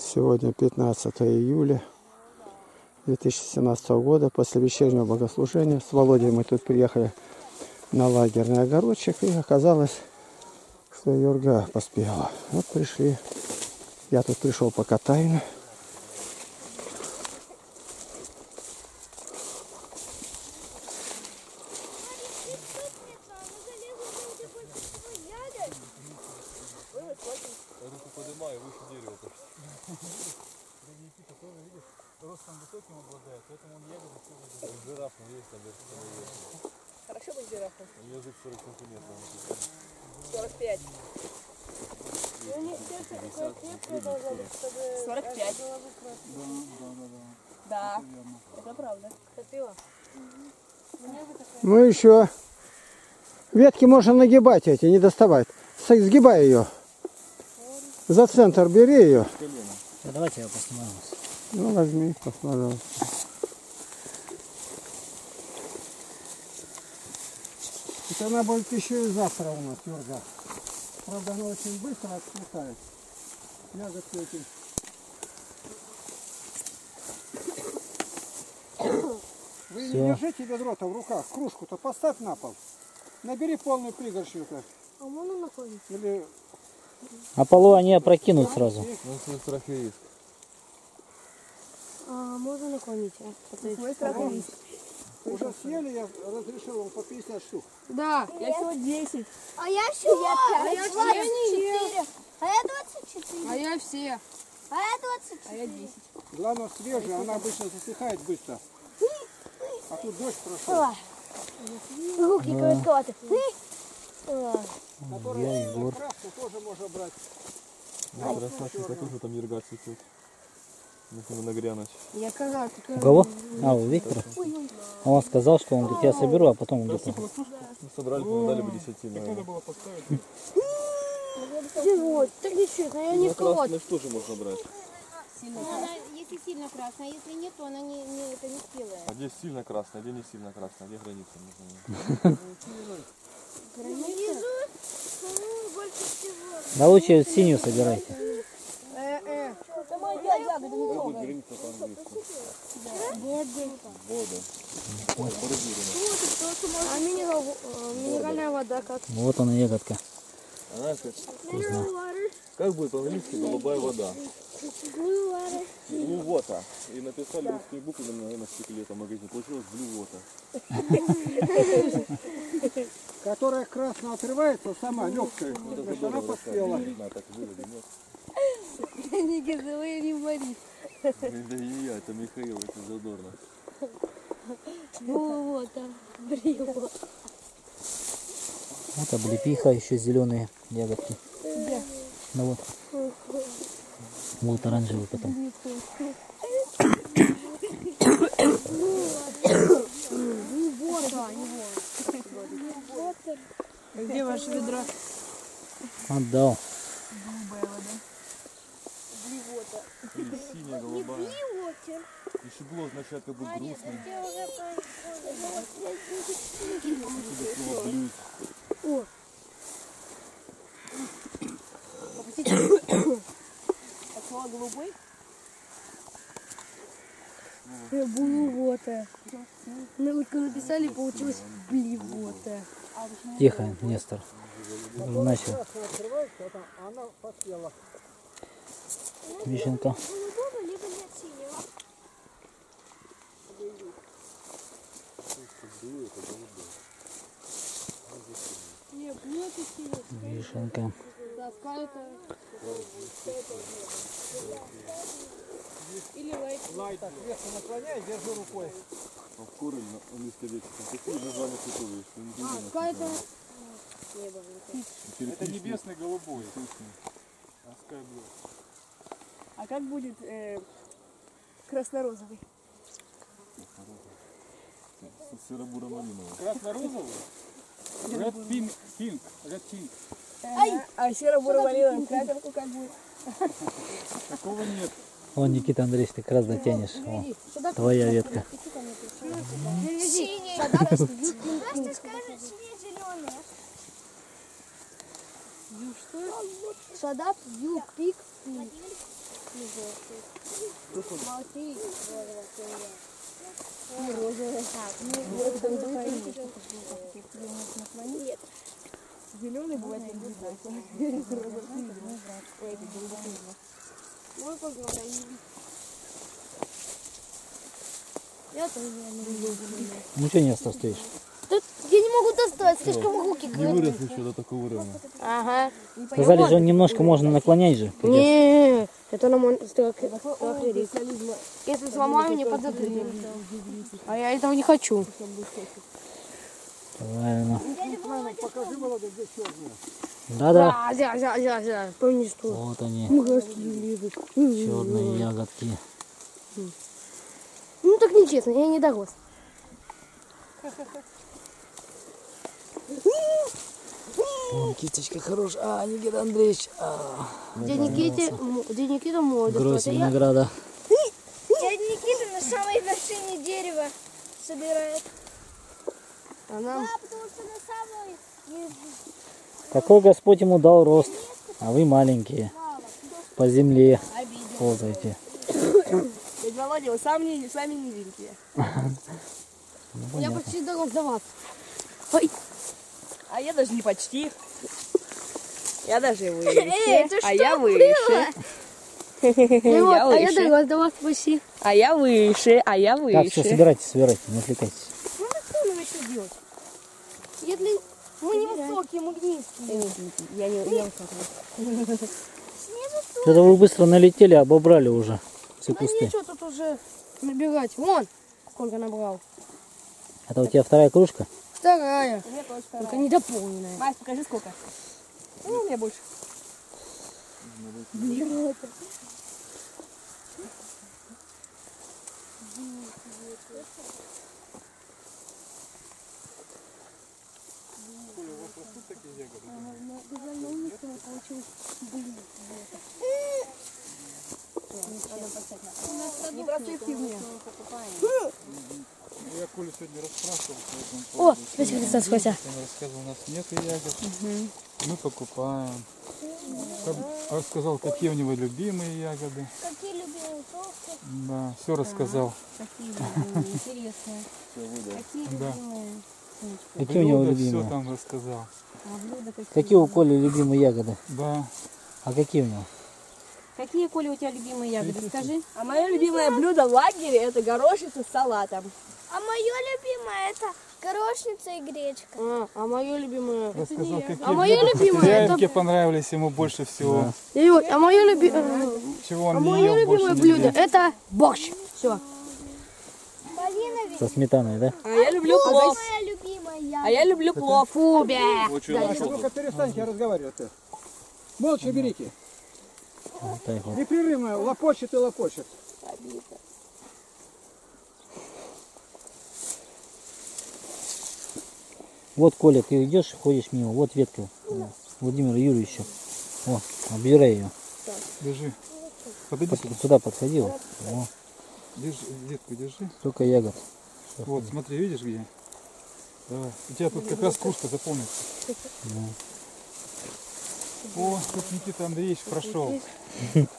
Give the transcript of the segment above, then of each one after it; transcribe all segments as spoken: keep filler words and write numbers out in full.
Сегодня пятнадцатое июля две тысячи семнадцатого года. После вечернего богослужения с Володей мы тут приехали на лагерный огородчик, и оказалось, что Юрга поспела. Вот пришли. Я тут пришел пока тайно. Ну еще ветки можно нагибать эти, не доставать. Сгибай ее. За центр бери ее. Давайте я посмотрю. Ну возьми, посмотри. Это она будет еще и завтра у нас, Юрга. Правда, она очень быстро отцветает. Ягодки эти. Вы не держите ведро-то в руках, кружку-то поставь на пол. Набери полную пригоршню-то. А вон она ходит. Или... А полу они опрокинут да, сразу. А, можно наклонить? Уже съели, я разрешил вам по пятьдесят штук. Да, нет. Я всего десять. А я всего а я двадцать четыре. А я двадцать четыре. А я все. А я двадцать четыре. А я десять. Главное свежая, она обычно засыхает быстро. А тут дождь прошел. Руки красковаты. Которую краску тоже можно брать. Да, красавчик, а тоже там ерга цветет. Я сказал, у кого? А, у Виктора. Он сказал, что он говорит, я соберу, а потом где-то. Ну, собрали, мы дали бы десятину. Так надо было поставить. Вот, так ничего, я не вкладываю. На красную тоже можно брать. Если сильно красная, если нет, то она не спелая. А где сильно красная, где не сильно красная, где граница? Граница? Да лучше синюю собирайте. Минеральная вода как? Вот она ягодка. Она как? Как будет по-английски голубая вода? Blue water. И написали русские буквы на стекле там магазин. Получилось blue water. Которая красно отрывается сама, легкая. Она поспела. Не газовые, не борит. Да не я, это Михаил, это задорно. Вот там брело. Вот облепиха, еще зеленые ягодки. Да. Ну вот. Вот оранжевый потом. Где ваше ведро? Отдал. Голубая вода. Или синяя, голубая. Еще было, значит, как бы грустно. О! От слова голубой? Блювота. Мы только написали, получилось блювота. Тихо, Нестор. Начал. Она поспела. Вишенка. Вишенка. Или лайт. Лайт, так, вверх наклоняй, держи рукой. А в коры на листе вечно. Какие названия цветовые? А, какая-то... Это небесный голубой. А как будет э, красно-розовый? Серо-буро-малиновый. Красно-розовый? Red pink. Pink. Red pink. Ай! А серо-буро-малиновый крапинку как будет? Такого нет. Вон, Никита Андреевич, ты как раз дотянешь. О, твоя ветка. Синий. Что ты скажешь? Синий-зеленый. Юг что? Шадап, юг, пик, пик. Молчи. Розовая. Так, зеленый бывает не знаю. Ой, это голубой. Мой поговорим. Я тоже не люблю. Ничего не оставишь. Тут я не могу достать, слишком руки грызут. Не вырос еще до такого уровня. Ага. Сказали же, немножко можно наклонять же. Нет, это нам он закрыли. Если сломаю, не подзакрыли. А я этого не хочу. Правильно. Покажи, Володя, где черные. Да-да. Да-да-да-да. Помни, что. Вот они. Черные ягодки. Ну так нечестно, я не дорос. Никиточка хорошая. А, Никита Андреевич. А, где, Никите, где Никита молодец. Гроздь винограда. Дядя Никита на самой вершине дерева собирает. А нам... Да, потому что на самой... Какой Господь ему дал рост, а вы маленькие. По земле ползаете. Ведь, Володя, вы сами, сами невинкие. Ну, я почти дорос до вас. Ой. А я даже не почти. Я даже выше. А я выше. А я дорос до вас почти. А я выше, а я выше. Так, все, собирайтесь, собирайте, не отвлекайтесь. Ну, что нам еще делать? Я для... Мы не высокие, мы гнистые. Я не высокая. Тогда вы быстро налетели, обобрали уже. Все пустые. Да ничего тут уже набирать. Вон, сколько набрал. Это у тебя вторая кружка? Вторая. Только недополненная. Мась, покажи сколько. Ну, у меня больше. Не бросайте мне. Я Колю сегодня расспрашивал. О, спасибо, Александр Сквозя. Он рассказывал, у нас нет ягод. Угу. Мы покупаем. Рассказал, какие у него любимые ягоды. Какие любимые толстые. Да, все рассказал. А, какие интересные. Какие любимые. Какие у него любимые? Все там рассказал. Какие у Коли любимые ягоды? Да. А какие у него? Какие, Коля, у тебя любимые ягоды? Скажи. А мое любимое блюдо в лагере это горошица с салатом. А мое любимое это горошница и гречка. А, а мое любимое. Это это не я. А мое любимое это... понравились ему больше всего. Да. И вот, а мое любимое. Чего он а не мое ел, любимое блюдо это борщ. Все. Со сметаной, да? А, а я люблю плов. А я люблю плов. Фубе. Ну-ка перестаньте разговаривать. Молча берите. Непрерывно лопочет и лопочет. Обидно. Вот, Коля, ты идешь, ходишь мимо. Вот ветка да. Владимира Юрьевича. О, оббирай ее. Держи. Подойди сюда. Сюда подходила. О. Держи, ветку держи. Только ягод. Сейчас вот, пойду. Смотри, видишь где? Давай. У тебя тут как раз кружка заполнится. Да. О, тут Никита Андреевич прошел.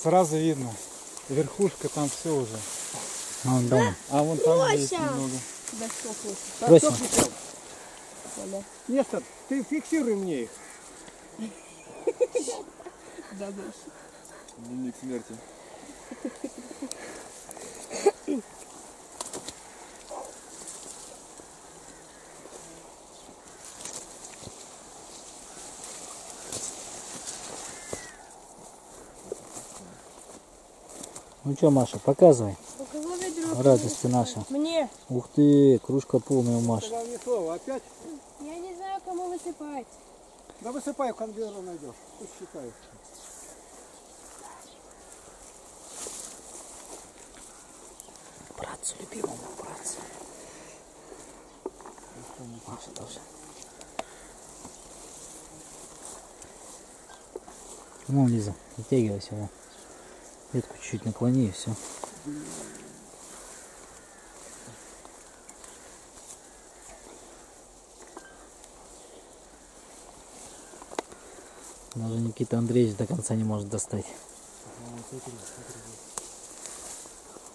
Сразу видно. Верхушка там все уже. А вон там. А вон там есть немного. Бросим. Нестор, ты фиксируй мне их. Да, дальше. Дневник смерти. Ну что, Маша, показывай. Радости наша. Мне. Ух ты, кружка полная, Маша. Ни слова. Опять? Я не знаю, кому высыпать. Да высыпай, в конвейере найдешь. Пусть считаешь. Братцу, любимому братцу. Маша тоже. Ну, Лиза, вытягивайся. Да. Ветку чуть-чуть наклони и все. Даже Никита Андреевич до конца не может достать. Вот,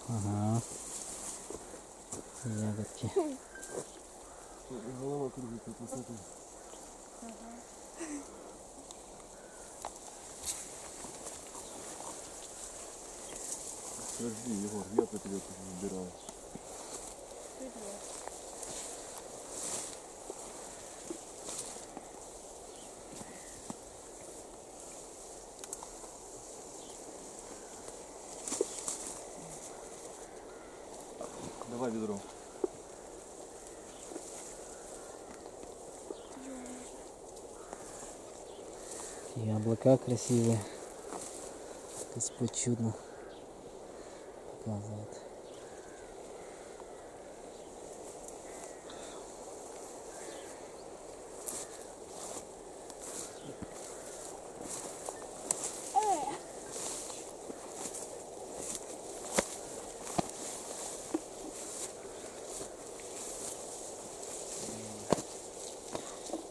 Ага. Ягодки. Голова кружится от высоты. Подожди, Егор, я по тебе выбирал. Давай ведро. И облака красивые. Господь чудно показывает.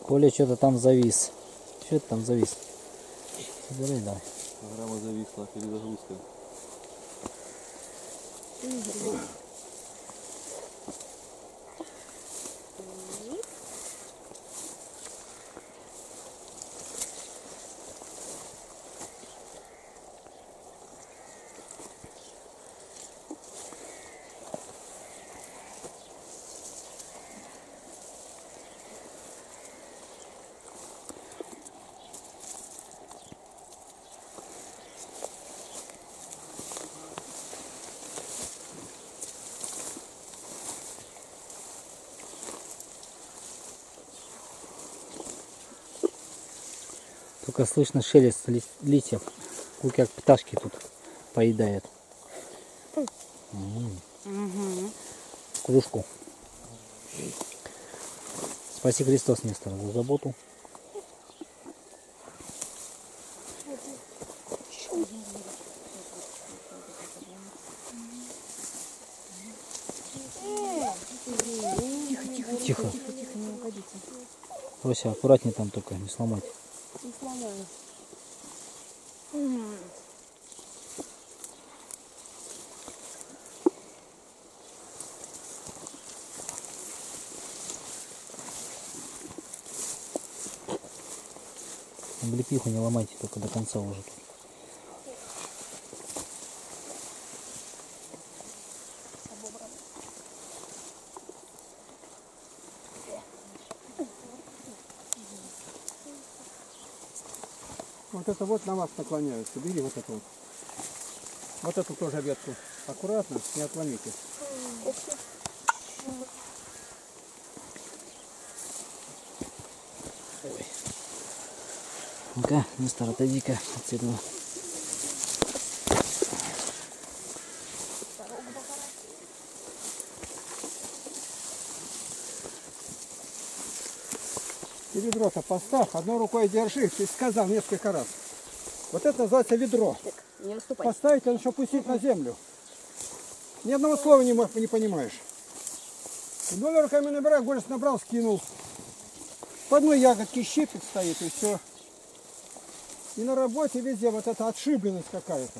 Коля что-то там завис. Что это там завис? Собирай, да. Программа зависла, перезагрузка. Только слышно шелест листьев, как пташки тут поедают. Угу. Кружку. Спаси Христос, Нестор, за заботу. Тихо, тихо, тихо. Тихо, не уходите. Прося, аккуратнее там только, не сломать. Не сломаю. Угу. Облепиху не ломайте, только до конца уже. Вот это вот на вас наклоняются. Бери вот эту вот. Вот эту тоже ветку. Аккуратно, не отломите. Ну-ка, Нестор, отойди-ка отсюда. Ведро-то поставь, одной рукой держи, ты сказал несколько раз. Вот это называется ведро. Поставить, оно чтобы пустить на землю. Ни одного слова не, не понимаешь. Одной руками набираю, горсть набрал, скинул. По одной ягодке щипец стоит и все. И на работе везде вот эта отшибленность какая-то.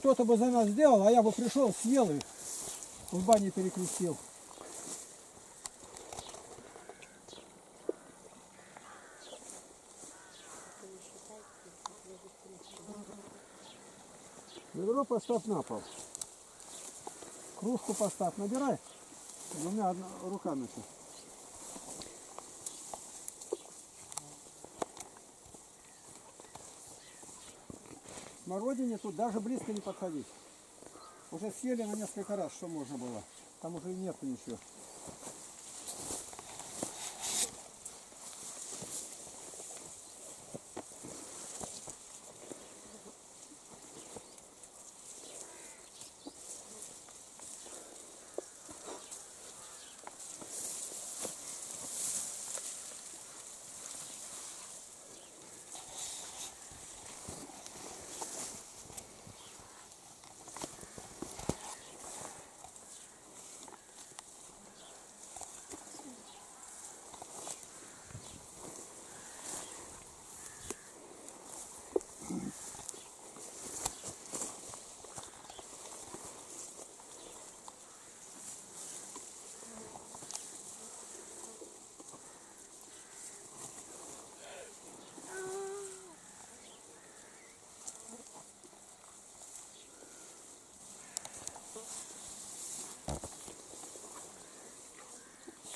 Кто-то бы за нас сделал, а я бы пришел, съел и в бане перекрестил. Ведро поставь на пол. Кружку поставь, набирай. У меня одна рука на все. Смородине тут даже близко не подходить. Уже съели на несколько раз, что можно было. Там уже и нету ничего.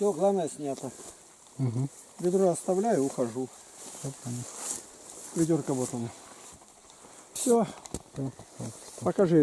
Все, главное снято. Угу. Ведро оставляю, ухожу. Ведерко вот оно. Все. Покажи еще.